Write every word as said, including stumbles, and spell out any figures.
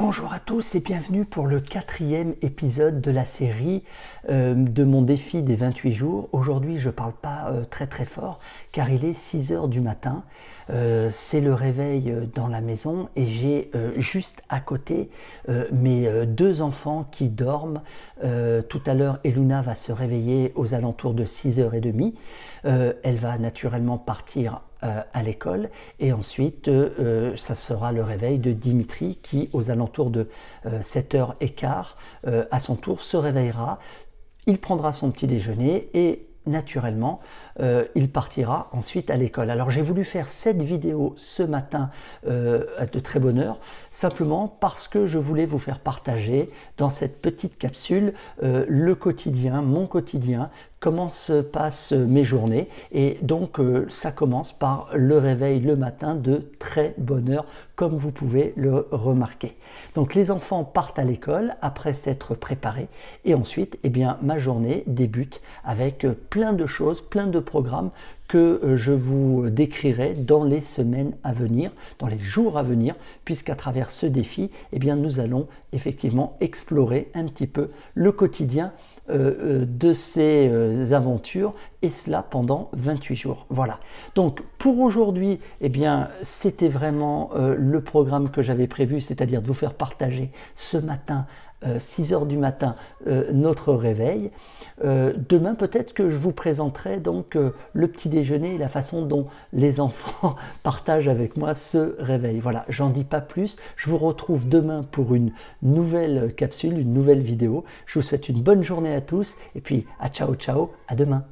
Bonjour à tous et bienvenue pour le quatrième épisode de la série euh, de mon défi des vingt-huit jours. Aujourd'hui, je ne parle pas euh, très très fort car il est six heures du matin. Euh, c'est le réveil dans la maison et j'ai euh, juste à côté euh, mes euh, deux enfants qui dorment. Euh, tout à l'heure, Eluna va se réveiller aux alentours de six heures trente. Euh, elle va naturellement partir Euh, à l'école et ensuite euh, euh, ça sera le réveil de Dimitri qui aux alentours de euh, sept heures quinze euh, à son tour se réveillera, il prendra son petit déjeuner et naturellement euh, il partira ensuite à l'école. Alors j'ai voulu faire cette vidéo ce matin euh, de très bonne heure simplement parce que je voulais vous faire partager dans cette petite capsule euh, le quotidien, mon quotidien, comment se passent mes journées. Et donc euh, ça commence par le réveil le matin de très bonne heure, comme vous pouvez le remarquer. Donc les enfants partent à l'école après s'être préparés et ensuite eh bien ma journée débute avec plein de choses, plein de programmes que je vous décrirai dans les semaines à venir, dans les jours à venir, puisqu'à travers ce défi, eh bien, nous allons effectivement explorer un petit peu le quotidien euh, de ces euh, aventures, et cela pendant vingt-huit jours. Voilà. Donc pour aujourd'hui, eh bien, c'était vraiment euh, le programme que j'avais prévu, c'est-à-dire de vous faire partager ce matin, Euh, six heures du matin, euh, notre réveil. Euh, demain, peut-être que je vous présenterai donc euh, le petit déjeuner et la façon dont les enfants partagent avec moi ce réveil. Voilà, j'en dis pas plus. Je vous retrouve demain pour une nouvelle capsule, une nouvelle vidéo. Je vous souhaite une bonne journée à tous et puis à ciao ciao, à demain.